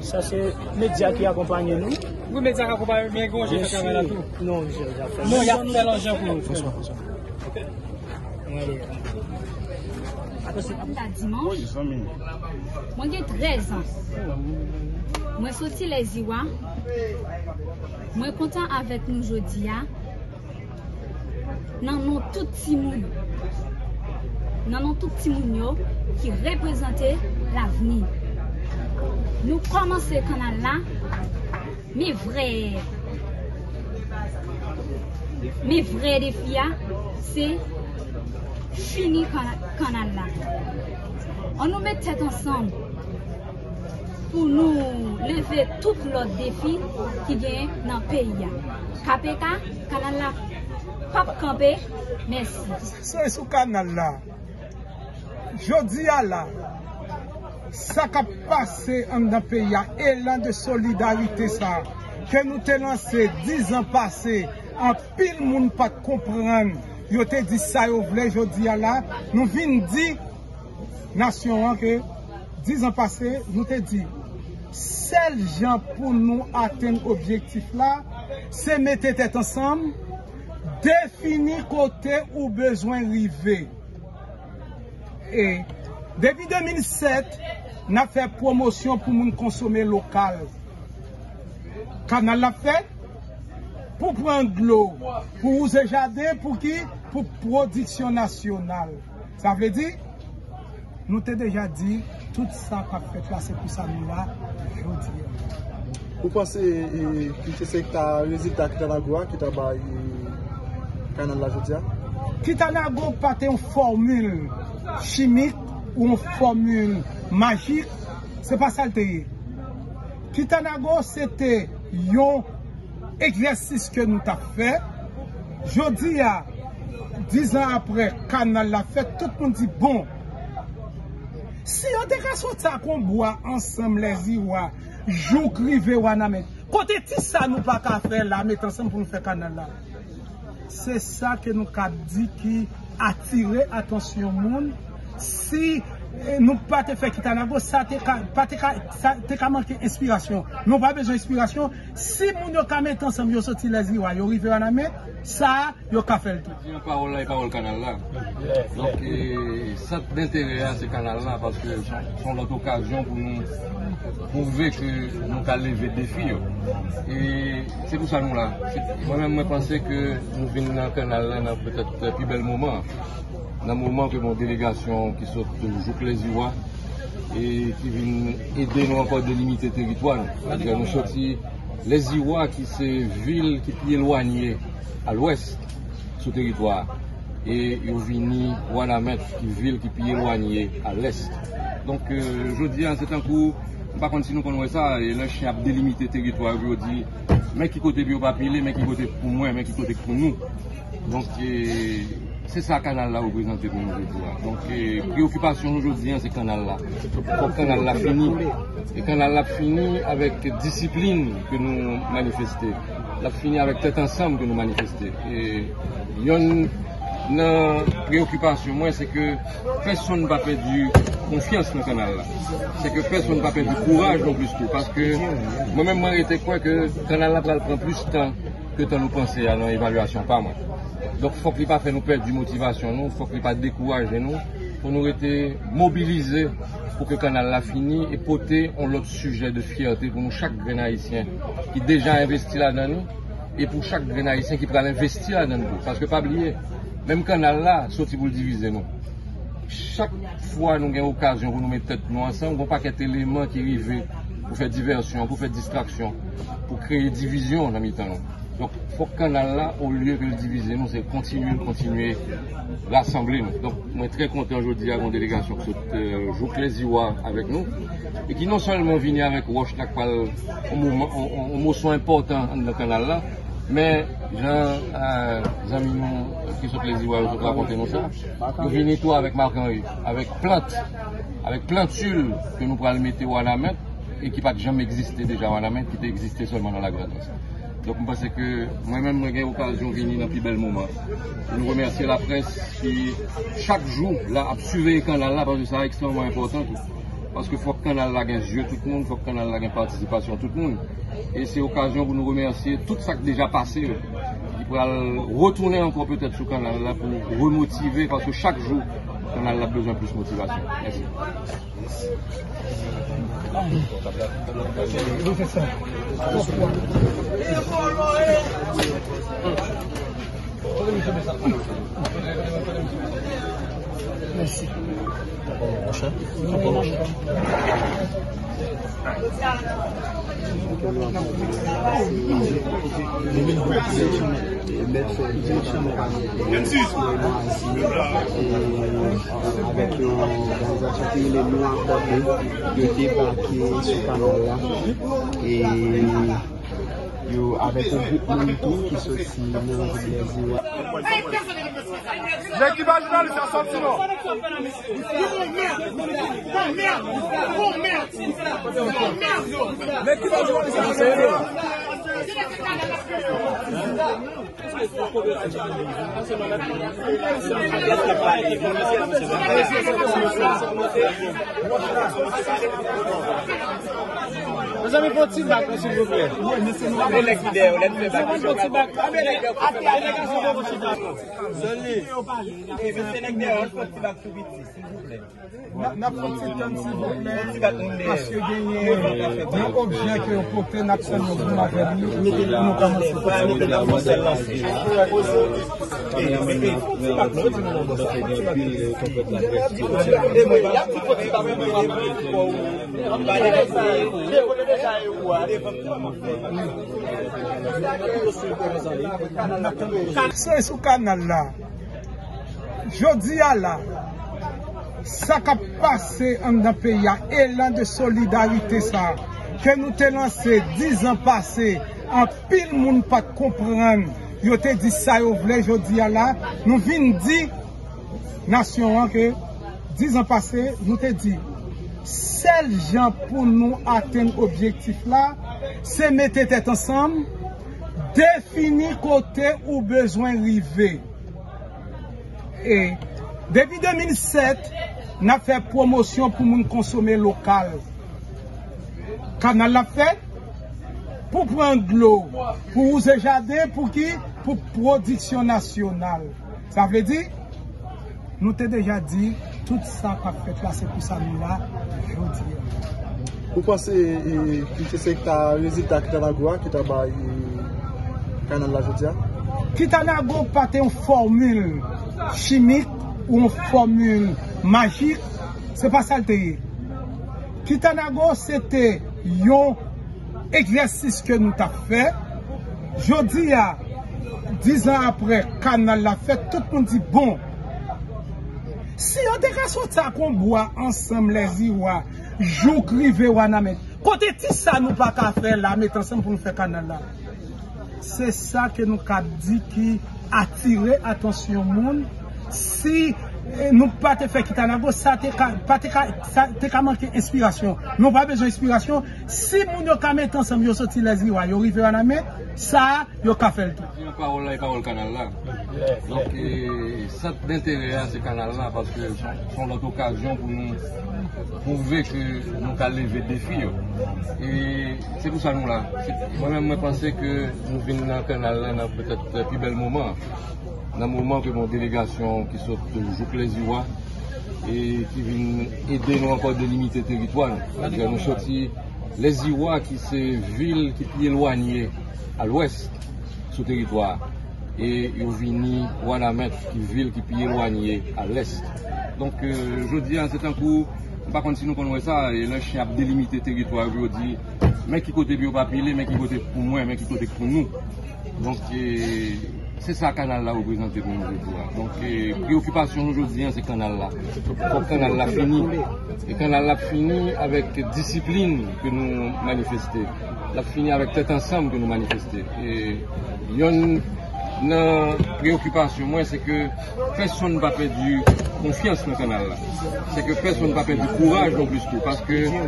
Ça c'est média qui accompagne nous. Vous média qui accompagne bien gros, j'ai fait travail là tout. Non, j'ai déjà fait. Non, il y a fait l'argent pour nous. François, François. Dimanche. Moi j'ai 13 ans. Moi sorti les Irois. Moi content avec nous aujourd'hui. Nous tout petit monde. Nous tout petit monde qui représentait l'avenir. Nous commençons le canal là, mes vrais défis, c'est fini le canal là. On nous met tête ensemble pour nous lever tout l'autre défi qui vient dans le pays. KPK, canal là. Papa Campé, merci. C'est ce canal là. Je dis à la, ça qui a passé dans le pays, élan de solidarité, ça, que nous t'ai lancé 10 ans passés, en pile monde pas comprendre. Je t'ai dit ça, je dis à la, nous venons dire, nation, que 10 ans passés, nous t'ai dit, seul gens pour nous atteindre l'objectif là, c'est mettre tête ensemble. Définir côté où besoin arriver. Et depuis 2007, on a fait promotion pour moun consommer local. Canal l'a fait pour prendre l'eau, pour user jardin, pour qui? Pour production nationale. Ça veut dire, nous t'ai déjà dit, tout ça qu'a fait là, c'est pour ça nous là, je vous dis. Vous pensez que c'est un résultat Kitanagua qui t'a baillé? Kitanagua pas une formule chimique ou une formule magique, c'est pas ça le thé. Kitanagua c'était un exercice que nous avons fait. Je dis à 10 ans après, Canal l'a fait, tout le monde dit bon. Si on te sorti ça qu'on boit ensemble les Irois, jour crivé Ouanaminthe. Côté tout ça nous pas qu'à faire là, mettre ensemble pour nous faire Canal là. C'est ça que nous avons dit qui attire l'attention du monde. Si nous pas fait Kitanagua, ça n'a pas manqué d'inspiration. Nous n'avons pas besoin d'inspiration. Si nous avons mis ensemble, nous sorti les Irois, nous arrivons à la main, ça, nous avons fait le tout. Il y a une parole là et parole canal là. Donc, ça d'intérêt à ce canal là parce que c'est l'occasion pour nous prouver que nous allons lever des défis. Et c'est pour ça nous là. Moi-même, je pensais que nous venons dans le canal là dans peut-être le plus bel moment. Dans le moment que mon délégation qui sort toujours les Irois et qui vient aider nous encore à délimiter le territoire. C'est-à-dire nous sortis les Irois qui sont villes qui sont éloignées à l'ouest sous territoire. Et Yovini, Ouanaminthe, qui ville qui est éloignée à l'est. Donc je dis à cet coup, par contre si nous connaissons ça, et là je suis à délimiter le territoire, je dis, mais qui côté Biopapilé, mais qui côté pour moi, mais qui côté pour nous. Donc c'est ça canal là représenté pour nous. Donc préoccupation aujourd'hui c'est canal là. Le canal là fini. Et canal là fini avec discipline que nous manifestons. Là fini avec tête ensemble que nous manifestons. Et yon, la préoccupation, moi, c'est que personne ne va perdre confiance dans le canal. C'est que personne ne va perdre du courage non plus tout. Parce que moi-même, moi, j'étais quoi que le canal prend plus de temps que de nous penser à l'évaluation, pas moi. Donc, il faut qu'il ne fasse pas nous perdre de motivation, il faut qu'il ne fasse pas décourager nous. Il faut nous être mobilisés pour que le canal la fini et porter un autre sujet de fierté pour nous, chaque grain haïtien qui déjà investi là-dedans nous et pour chaque grain haïtien qui va l'investir là-dedans nous. Parce que pas oublier. Même canal là, sorti pour le diviser nous. Chaque fois nous avons occasion pour nous mettre tête nous ensemble, on ne pas quelques éléments qui arrivent pour faire diversion, pour faire distraction, pour créer division dans le temps. Donc il faut que canal là, au lieu de le diviser nous, c'est continuer, rassembler nous. Donc je suis très content aujourd'hui à mon délégation qui joue les Irois avec nous. Et qui non seulement vient avec Roche-Taco un motion important dans le canal là, mais les amis qui sont les Irois, je vais raconter nous ça. Nous venons toi avec Marc-Henri, avec plantule que nous pourrons mettre à la main et qui n'a jamais existé déjà à la main, qui existait seulement dans la gratte. Donc je pense que moi-même j'ai eu l'occasion de venir dans un plus bel moment. Je remercie la presse qui chaque jour a suivi le canal là parce que c'est extrêmement important. Parce qu'il faut que le canal ait un jeu tout le monde, il faut que le canal ait une participation tout le monde. Et c'est l'occasion pour nous remercier tout ça qui est déjà passé. Qui pourra retourner encore peut-être sur le canal là pour remotiver parce que chaque jour, le canal a besoin de plus de motivation. Merci. Merci. Avec l'organisation qui est nous accordée de débarquer sur Canada et avec un groupe monitor qui se signe l'équipage journaliste à Sortino. L'équipage journaliste à Sortino. Vous avez votre feedback, s'il vous plaît. C'est sous canal là. Jodi à là. Ça qui a passé en un pays, élan de solidarité ça. Que nous t'ai lancé 10 ans passés, en pile monde pas comprendre. Yo te dit ça yo vle jodi à là, nous vinn dire nation que 10 ans passés, nous te dit seul gens pour nous atteindre objectif là, c'est mettre tête ensemble, définir côté où besoin arriver. Et depuis 2007, nous avons fait promotion pour nous consommer local. Canal l'a fait pour prendre de l'eau, pour user jardin, pour qui? Pour production nationale. Ça veut dire, nous t'ai déjà dit, tout ça qu'a fait là, c'est pour ça nous là, je vous dis. Vous pensez que c'est le résultat de Kitanagua qui t'a baillé canal la Jodia? Kitanagua pas une formule chimique ou une formule magique, c'est pas ça le thé. Kitanagua c'était un exercice que nous avons fait. Jodia, 10 ans après canal la fête, tout le monde dit bon. Si on te sorti ça qu'on boit ensemble les Irois, joue crivé Ouanaminthe. Côté ti ça nous pas qu'à faire là, mettre ensemble pour nous faire canal là. C'est ça que nous cap dit qui attire attention monde. Si nous pas te faire Kitanagua, ça te pas te manquer inspiration. Nous pas besoin d'inspiration. Si moun yo ka mettre ensemble yo sorti les Irois, yo rivé Ouanaminthe, ça yo ka faire tout. Parole là, parole canal là. Donc, ça d'intérêt à ce canal-là, parce que c'est notre occasion pour nous prouver que nous allons lever des défis. Et c'est pour ça nous là. Moi-même, je pensais que nous venons dans le canal-là dans peut-être le plus bel moment. Dans le moment que mon délégation qui sort de Les Irois et qui vient aider nous encore à délimiter le territoire. Nous sortons Les Irois qui sont villes qui sont éloignées à l'ouest sous territoire. Et Yovini, Ouanaminthe, qui ville qui est éloignée à l'est. Donc je dis à cet coup, par contre si nous connaissons ça, et là je suis à délimiter le territoire, je dis, mais qui côté Biopapilé, mais qui côté pour moi, mais qui côté pour nous. Donc c'est ça canal là représente pour nous. Donc préoccupation aujourd'hui c'est canal là. Pour canal là fini. Et canal là fini avec discipline que nous manifestons. Là fini avec tête ensemble que nous manifestons. Et yon, la préoccupation, moi, c'est que personne n'a perdu confiance dans le canal. C'est que personne n'a perdu courage non plus que parce que